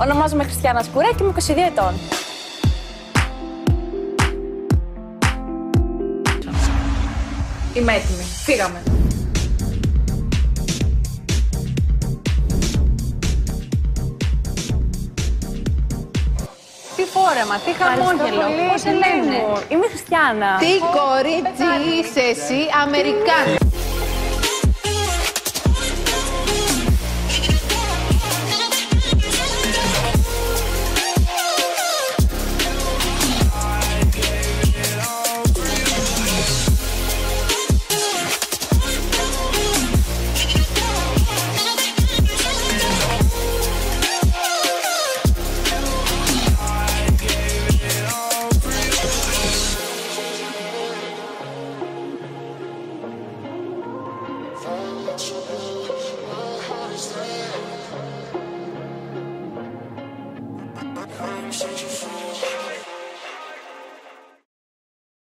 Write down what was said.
Ονομάζομαι Χριστιάνα Σκούρα και είμαι 22 ετών. Είμαι έτοιμη. Φύγαμε. Τι φόρεμα, τι χαμόγελο, πώς σε λένε. Είμαι Χριστιάνα. Τι κορίτσι είσαι εσύ, Αμερικάνη. I'm searching for you.